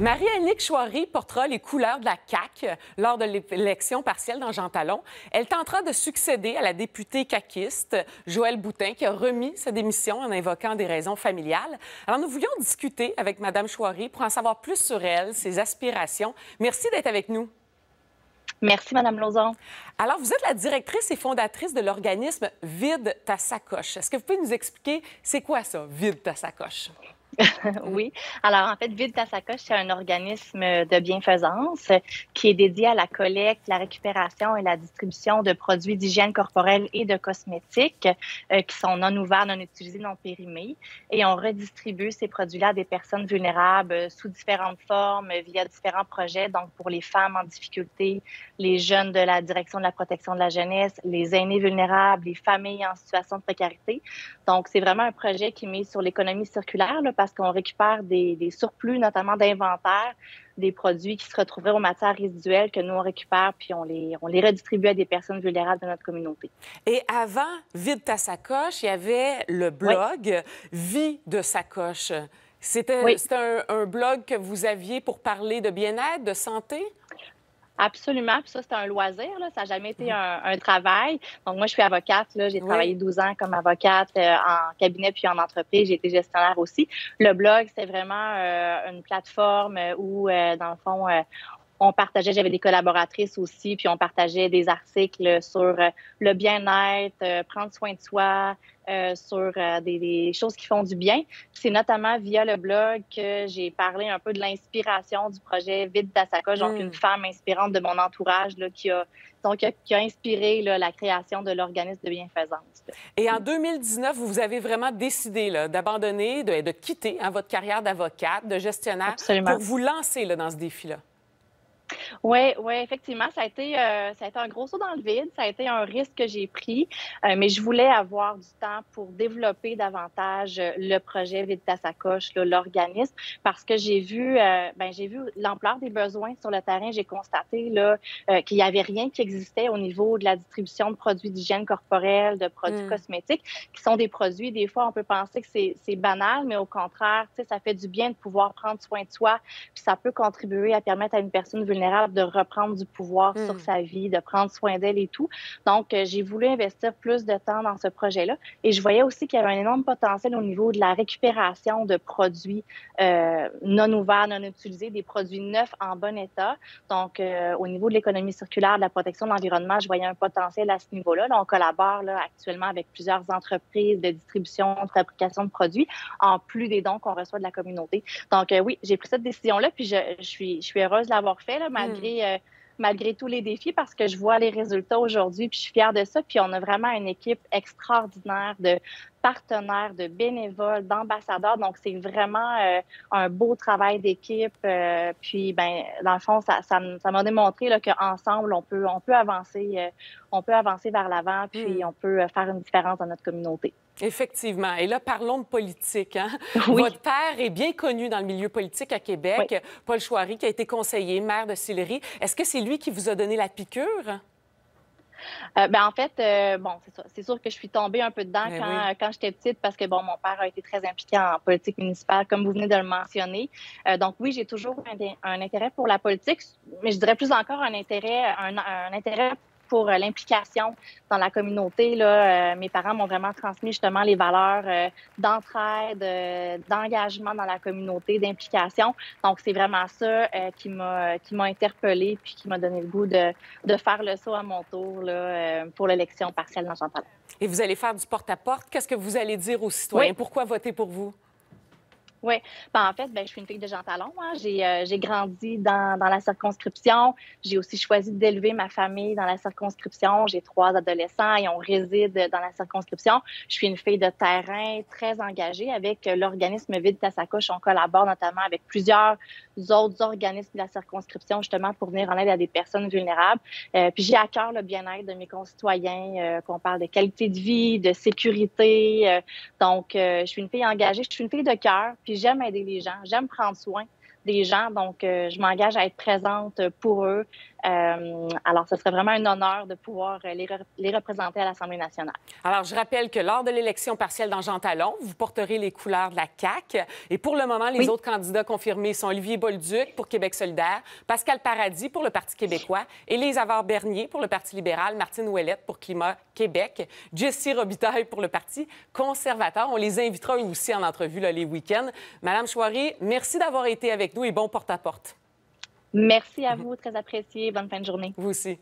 Marie-Anik Chouinard portera les couleurs de la CAQ lors de l'élection partielle dans Jean-Talon. Elle tentera de succéder à la députée caquiste Joëlle Boutin, qui a remis sa démission en invoquant des raisons familiales. Alors, nous voulions discuter avec Mme Chouinard pour en savoir plus sur elle, ses aspirations. Merci d'être avec nous. Merci, Mme Lauzon. Alors, vous êtes la directrice et fondatrice de l'organisme Vide ta sacoche. Est-ce que vous pouvez nous expliquer c'est quoi ça, Vide ta sacoche? Oui. Alors, en fait, Vide ta sacoche, c'est un organisme de bienfaisance qui est dédié à la collecte, la récupération et la distribution de produits d'hygiène corporelle et de cosmétiques qui sont non ouverts, non utilisés, non périmés. Et on redistribue ces produits-là à des personnes vulnérables sous différentes formes, via différents projets. Donc, pour les femmes en difficulté, les jeunes de la Direction de la protection de la jeunesse, les aînés vulnérables, les familles en situation de précarité. Donc, c'est vraiment un projet qui mise sur l'économie circulaire, là, parce qu'on récupère des surplus, notamment d'inventaire, des produits qui se retrouveraient aux matières résiduelles que nous, on récupère, puis on les redistribue à des personnes vulnérables de notre communauté. Et avant Vide ta sacoche, il y avait le blog Vie de sacoche. C'était un blog que vous aviez pour parler de bien-être, de santé? Absolument. Puis ça, c'était un loisir, là. Ça n'a jamais été un travail. Donc, moi, je suis avocate, là. J'ai travaillé 12 ans comme avocate en cabinet puis en entreprise. J'ai été gestionnaire aussi. Le blog, c'était vraiment une plateforme où, dans le fond, on partageait, j'avais des collaboratrices aussi, puis on partageait des articles sur le bien-être, prendre soin de soi, sur des choses qui font du bien. C'est notamment via le blog que j'ai parlé un peu de l'inspiration du projet Vide ta sacoche, donc une femme inspirante de mon entourage là, qui a inspiré là, la création de l'organisme de bienfaisance. Et en 2019, vous avez vraiment décidé d'abandonner, de quitter votre carrière d'avocate, de gestionnaire, pour vous lancer là, dans ce défi-là. Oui, effectivement, ça a été un gros saut dans le vide, ça a été un risque que j'ai pris, mais je voulais avoir du temps pour développer davantage le projet Vide ta sacoche, l'organisme, parce que j'ai vu l'ampleur des besoins sur le terrain. J'ai constaté qu'il n'y avait rien qui existait au niveau de la distribution de produits d'hygiène corporelle, de produits cosmétiques, qui sont des produits, des fois, on peut penser que c'est banal, mais au contraire, ça fait du bien de pouvoir prendre soin de soi, puis ça peut contribuer à permettre à une personne vulnérable de reprendre du pouvoir sur sa vie, de prendre soin d'elle et tout. Donc, j'ai voulu investir plus de temps dans ce projet-là. Et je voyais aussi qu'il y avait un énorme potentiel au niveau de la récupération de produits non ouverts, non utilisés, des produits neufs en bon état. Donc, au niveau de l'économie circulaire, de la protection de l'environnement, je voyais un potentiel à ce niveau-là. Là, on collabore actuellement avec plusieurs entreprises de distribution, de fabrication de produits, en plus des dons qu'on reçoit de la communauté. Donc, oui, j'ai pris cette décision-là, puis je suis heureuse de l'avoir fait. Malgré tous les défis, parce que je vois les résultats aujourd'hui, puis je suis fière de ça. Puis on a vraiment une équipe extraordinaire de partenaires, de bénévoles, d'ambassadeurs. Donc, c'est vraiment un beau travail d'équipe. Puis, ben, dans le fond, ça m'a démontré qu'ensemble, on peut avancer vers l'avant, puis on peut faire une différence dans notre communauté. Effectivement. Et là, parlons de politique. Hein? Oui. Votre père est bien connu dans le milieu politique à Québec, Paul Chouary, qui a été conseiller, maire de Sillery. Est-ce que c'est lui qui vous a donné la piqûre? En fait, c'est sûr que je suis tombée un peu dedans quand j'étais petite, parce que, mon père a été très impliqué en politique municipale, comme vous venez de le mentionner. Donc, oui, j'ai toujours un intérêt pour la politique, mais je dirais plus encore un intérêt pour l'implication dans la communauté. Mes parents m'ont vraiment transmis justement les valeurs d'entraide, d'engagement dans la communauté, d'implication. Donc, c'est vraiment ça qui m'a interpellée puis qui m'a donné le goût de faire le saut à mon tour pour l'élection partielle dans Jean-Talon. Et vous allez faire du porte-à-porte. Qu'est-ce que vous allez dire aux citoyens? Pourquoi voter pour vous? Oui. Je suis une fille de Jean-Talon. Hein. J'ai grandi dans la circonscription. J'ai aussi choisi d'élever ma famille dans la circonscription. J'ai 3 adolescents et on réside dans la circonscription. Je suis une fille de terrain très engagée avec l'organisme Vide ta sacoche. On collabore notamment avec plusieurs autres organismes de la circonscription, justement, pour venir en aide à des personnes vulnérables. Puis j'ai à cœur le bien-être de mes concitoyens, qu'on parle de qualité de vie, de sécurité. Donc, je suis une fille engagée. Je suis une fille de cœur. Puis j'aime aider les gens, j'aime prendre soin des gens, donc je m'engage à être présente pour eux. Alors, ce serait vraiment un honneur de pouvoir les représenter à l'Assemblée nationale. Alors, je rappelle que lors de l'élection partielle dans Jean-Talon, vous porterez les couleurs de la CAQ. Et pour le moment, les autres candidats confirmés sont Olivier Bolduc pour Québec solidaire, Pascal Paradis pour le Parti québécois, Elisabeth Bernier pour le Parti libéral, Martine Ouellet pour Climat Québec, Jessie Robitaille pour le Parti conservateur. On les invitera eux aussi en entrevue là, les week-ends. Madame Chouary, merci d'avoir été avec nous et bon porte-à-porte. Merci à vous, très apprécié. Bonne fin de journée. Vous aussi.